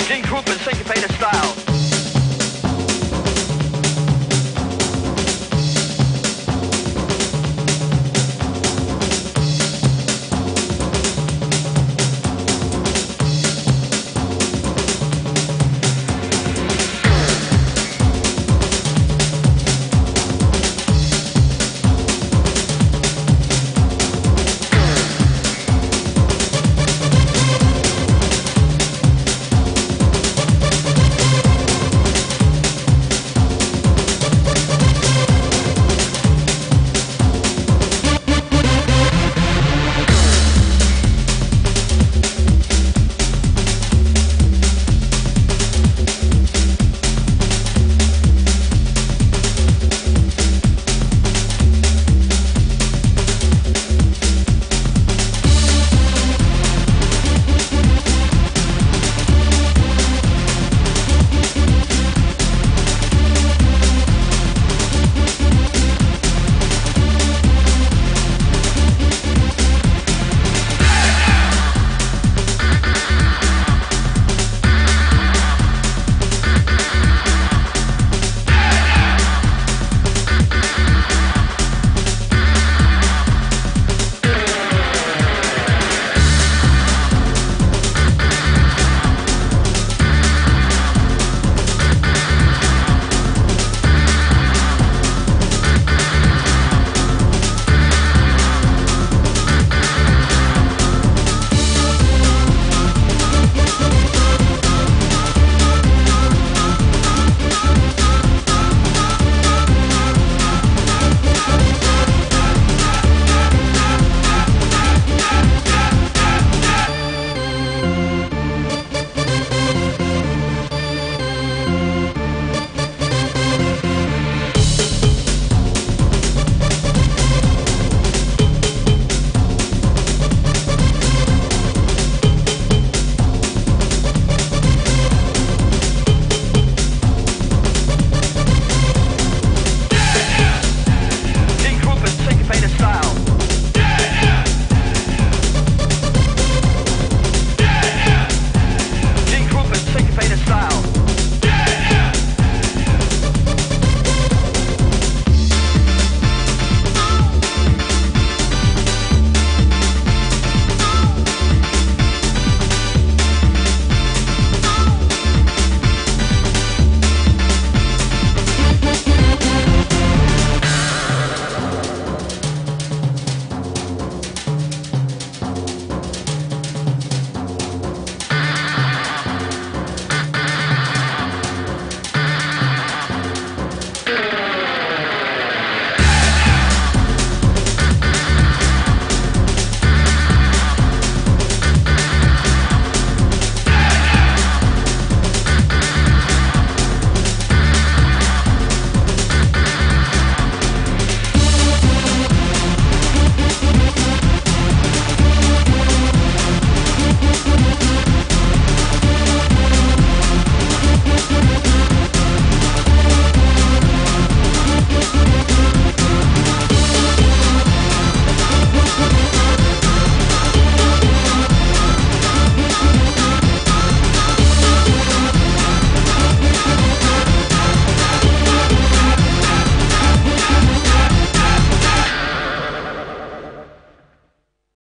of Dean Krupa's syncopated style.